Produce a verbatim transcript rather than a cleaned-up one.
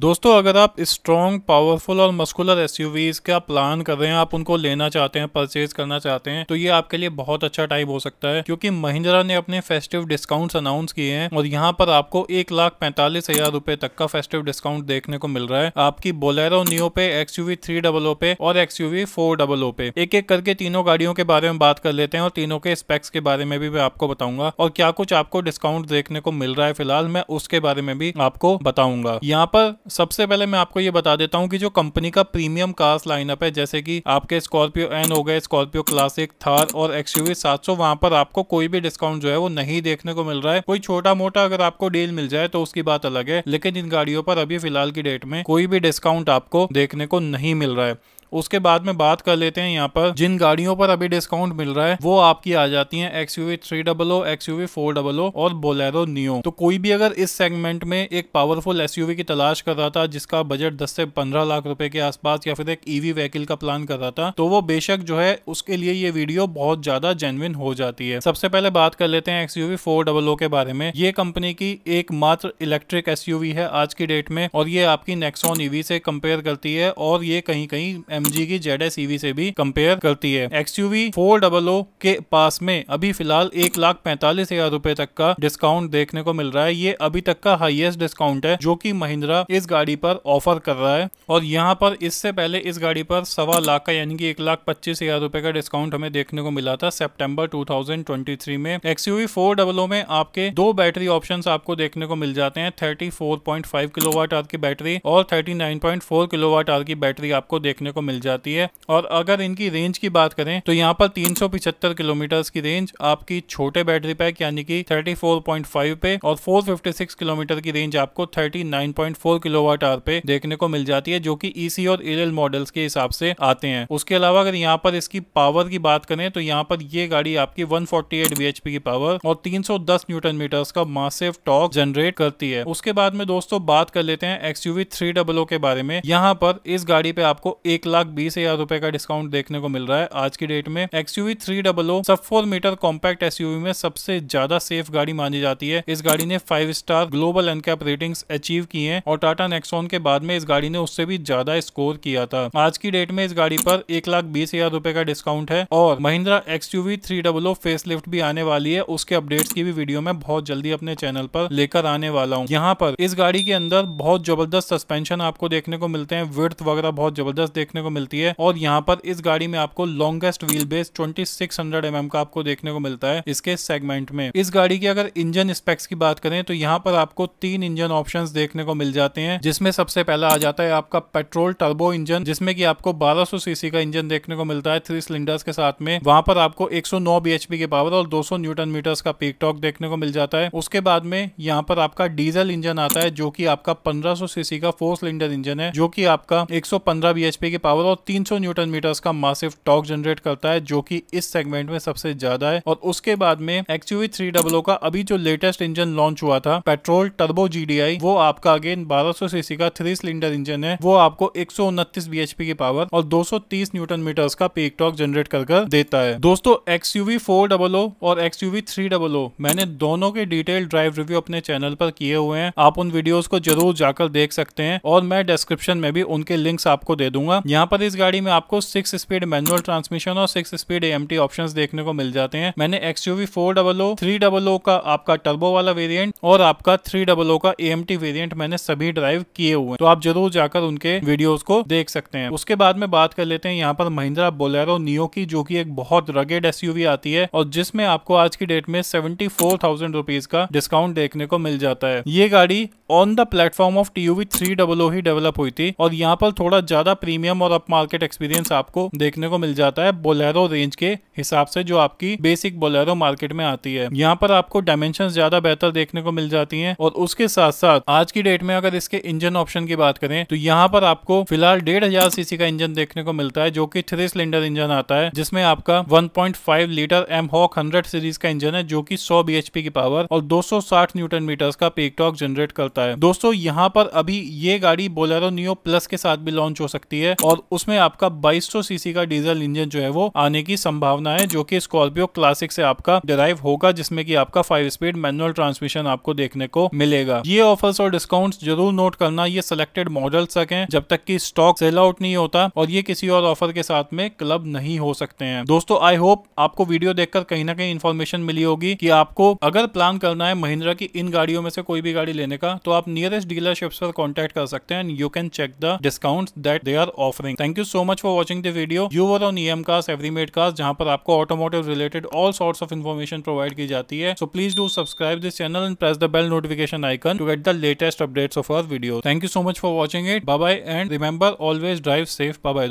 दोस्तों अगर आप स्ट्रॉन्ग, पावरफुल और मस्कुलर एसयूवीज़ का प्लान कर रहे हैं, आप उनको लेना चाहते हैं, परचेज करना चाहते हैं, तो ये आपके लिए बहुत अच्छा टाइम हो सकता है, क्योंकि महिंद्रा ने अपने फेस्टिव डिस्काउंट्स अनाउंस किए हैं और यहाँ पर आपको एक लाख पैंतालीस हजार रुपए तक का फेस्टिव डिस्काउंट देखने को मिल रहा है आपकी बोलेरो नियो पे, एक्सयूवी थ्री डबल ओ पे और एक्सयूवी फोर डबल ओ पे। एक एक करके तीनों गाड़ियों के बारे में बात कर लेते हैं और तीनों के स्पेक्स के बारे में भी मैं आपको बताऊंगा और क्या कुछ आपको डिस्काउंट देखने को मिल रहा है फिलहाल, मैं उसके बारे में भी आपको बताऊंगा। यहाँ पर सबसे पहले मैं आपको ये बता देता हूँ कि जो कंपनी का प्रीमियम कार्स लाइनअप है, जैसे कि आपके स्कॉर्पियो एन हो गए, स्कॉर्पियो क्लासिक, थार और एक्सयूवी सात सौ, वहां पर आपको कोई भी डिस्काउंट जो है वो नहीं देखने को मिल रहा है। कोई छोटा मोटा अगर आपको डील मिल जाए तो उसकी बात अलग है, लेकिन इन गाड़ियों पर अभी फिलहाल की डेट में कोई भी डिस्काउंट आपको देखने को नहीं मिल रहा है। उसके बाद में बात कर लेते हैं यहाँ पर जिन गाड़ियों पर अभी डिस्काउंट मिल रहा है, वो आपकी आ जाती है XUV three double O, XUV four double O और बोलेरो नियो। तो कोई भी अगर इस सेगमेंट में एक पावरफुल एसयूवी की तलाश कर रहा था, जिसका बजट दस से पंद्रह लाख रुपए के आसपास, या फिर एक ईवी व्हीकल का प्लान कर रहा था, तो वो बेशक जो है उसके लिए ये वीडियो बहुत ज्यादा जेन्युइन हो जाती है। सबसे पहले बात कर लेते हैं एक्सयूवी फोर डबल ओ के बारे में। ये कंपनी की एकमात्र इलेक्ट्रिक एसयूवी है आज की डेट में और ये आपकी नेक्सॉन ईवी से कंपेयर करती है और ये कहीं कहीं एमजी की जेडएस ईवी से भी कंपेयर करती है। एक्सयूवी फोर डबल ओ के पास में अभी फिलहाल एक लाख पैंतालीस हजार रुपए तक का डिस्काउंट देखने को मिल रहा है। ये अभी तक का हाईएस्ट डिस्काउंट है जो कि महिंद्रा इस गाड़ी पर ऑफर कर रहा है और यहाँ पर इससे पहले इस गाड़ी पर सवा लाख का यानी कि एक लाख पच्चीस हजार रुपए का डिस्काउंट हमें देखने को मिला था सितंबर दो हज़ार तेईस में। एक्सयूवी फोर डबल ओ में आपके दो बैटरी ऑप्शन आपको देखने को मिल जाते हैं, thirty four point five kilo watt hour की बैटरी और thirty nine point four kilo watt hour की बैटरी आपको देखने को मिल जाती है। और अगर इनकी रेंज की बात करें तो यहाँ पर तीन सौ पचहत्तर किलोमीटर की रेंज आपकी छोटे बैटरी पैक यानी कि चौंतीस पॉइंट पाँच पे और चार सौ छप्पन किलोमीटर की रेंज आपको उनतालीस पॉइंट चार किलोवाट आवर पे देखने को मिल जाती है, जो कि ईसी और एल एल मॉडल्स के हिसाब से आते हैं। उसके अलावा अगर यहाँ पर इसकी पावर की बात करें तो यहाँ पर ये गाड़ी आपकी एक सौ अड़तालीस बी एच पी की पावर और तीन सौ दस न्यूटन मीटर्स का मासिव टॉर्क जनरेट करती है। उसके बाद में दोस्तों बात कर लेते हैं एक्सयूवी थ्री डबल ओ के बारे में। यहाँ पर इस गाड़ी पे आपको एक लाख बीस हजार रुपए का डिस्काउंट देखने को मिल रहा है आज की डेट में। एक्सयूवी थ्री डबल ओ सब फोर मीटर कॉम्पैक्ट एसयूवी में सबसे ज्यादा सेफ गाड़ी मानी जाती है। इस गाड़ी ने five star global NCAP ratings achieve की हैं और टाटा नेक्सॉन के बाद में इस गाड़ी ने उससे भी ज्यादा स्कोर किया था। आज की डेट में इस गाड़ी पर एक लाख बीस हजार रुपए का डिस्काउंट है और Mahindra XUV three double O facelift भी आने वाली है, उसके अपडेट्स की भी वीडियो में बहुत जल्दी अपने चैनल पर लेकर आने वाला हूँ। यहाँ पर इस गाड़ी के अंदर बहुत जबरदस्त सस्पेंशन आपको देखने को मिलते हैं, विड्थ वगैरह बहुत जबरदस्त देखने को मिलती है और यहाँ पर इस गाड़ी में आपको लॉन्गेस्ट व्हील बेस छब्बीस सौ एमएम का आपको देखने को मिलता है इसके सेगमेंट में। इस गाड़ी के अगर इंजन स्पेक्स की बात करें तो यहाँ पर आपको तीन इंजन ऑप्शंस देखने को मिल जाते हैं, जिसमें सबसे पहला आ जाता है आपका पेट्रोल टर्बो इंजन, जिसमें कि आपको बारह सौ सीसी का इंजन देखने को मिलता है थ्री सिलेंडर्स के साथ में। वहां पर आपको एक सौ नौ बीएचपी के पावर और दो सौ न्यूटन मीटर्स का पीक टॉर्क देखने को मिल जाता है। उसके बाद में यहाँ पर आपका डीजल इंजन आता है जो की आपका पंद्रह सौ सीसी का फोर सिलेंडर इंजन है, जो की आपका एक सौ पंद्रह बीएचपी के पावर और तीन सौ न्यूटन मीटर्स का मासिव टॉर्क जनरेट करता है, जो कि इस सेगमेंट में सबसे ज्यादा है। और उसके बाद में एक्सयूवी थ्री डबल ओ का अभी जो लेटेस्ट इंजन लॉन्च हुआ था petrol turbo G D I, वो आपका अगेन बारह सौ सीसी का थ्री सिलेंडर इंजन है, वो आपको एक सौ उनतीस बीएचपी की पावर और दो सौ तीस न्यूटन मीटर्स का पीक टॉर्क जनरेट कर देता है। दोस्तों एक्सयूवी फोर डबल ओ और एक्सयूवी थ्री डबल ओ मैंने दोनों के डिटेल ड्राइव रिव्यू अपने चैनल पर किए हुए हैं, आप उन वीडियोज को जरूर जाकर देख सकते हैं और मैं डिस्क्रिप्शन में भी उनके लिंक्स आपको दे दूंगा। यहाँ पर इस गाड़ी में आपको सिक्स स्पीड मैनुअल ट्रांसमिशन और six speed A M T options देखने को मिल जाते हैं। मैंने XUV four double O, three double O का आपका टर्बो वाला वेरिएंट और आपका थ्री डबल ओ का ए एम टी वेरिएंट मैंने सभी ड्राइव किए हुए हैं, तो आप जरूर जाकर उनके वीडियोस को देख सकते हैं। उसके बाद में बात कर लेते हैं यहाँ पर महिंद्रा बोलेरो नियो की, जो की एक बहुत रगेड एसयूवी आती है और जिसमें आपको आज की डेट में सेवेंटी फोर थाउजेंड रुपीज का डिस्काउंट देखने को मिल जाता है। ये गाड़ी on the platform of TUV three double O ही डेवलप हुई थी और यहाँ पर थोड़ा ज्यादा प्रीमियम और अप मार्केट एक्सपीरियंस आपको देखने को मिल जाता है बोलेरो रेंज के हिसाब से, जो आपकी बेसिक बोलेरो मार्केट में आती है। यहाँ पर आपको डायमेंशंस ज्यादा बेहतर देखने को मिल जाती हैं और उसके साथ साथ आज की डेट में अगर इसके इंजन ऑप्शन की बात करें तो यहाँ पर आपको फिलहाल डेढ़ हजार सीसी का इंजन देखने को मिलता है, जो की थ्री सिलेंडर इंजन आता है, जिसमें आपका one point five litre M hawk hundred series का इंजन है, जो की सौ बीएचपी की पावर और दो सौ साठ न्यूटन मीटर्स का पीक टॉर्क जनरेट करता है। दोस्तों यहाँ पर अभी ये गाड़ी बोलेरो नियो प्लस के साथ भी लॉन्च हो सकती है और और उसमें आपका बाईस सौ सीसी का डीजल इंजन जो है वो आने की संभावना है, जो कि स्कॉर्पियो क्लासिक से आपका डिराइव होगा, जिसमें कि आपका फाइव स्पीड मैनुअल ट्रांसमिशन आपको देखने को मिलेगा। ये ऑफर्स और डिस्काउंट्स जरूर नोट करना, ये सिलेक्टेड मॉडल्स तक हैं, जब तक कि स्टॉक सेल आउट नहीं होता और ये किसी और ऑफर के साथ में क्लब नहीं हो सकते हैं। दोस्तों आई होप आपको वीडियो देखकर कहीं ना कहीं इन्फॉर्मेशन मिली होगी कि आपको अगर प्लान करना है महिंद्रा की इन गाड़ियों में से कोई भी गाड़ी लेने का, तो आप नियरेस्ट डीलरशिप्स पर कॉन्टेक्ट कर सकते हैं and you can check the discounts that they are offering. Thank you so much for watching the video. You were on E M cars, एवरीमेड cars, जहां पर आपको automotive related all sorts of information provide की जाती है। So please do subscribe this channel and press the bell notification icon to get the latest updates of our video. Thank you so much for watching it. Bye bye, and remember, always drive safe. Bye bye.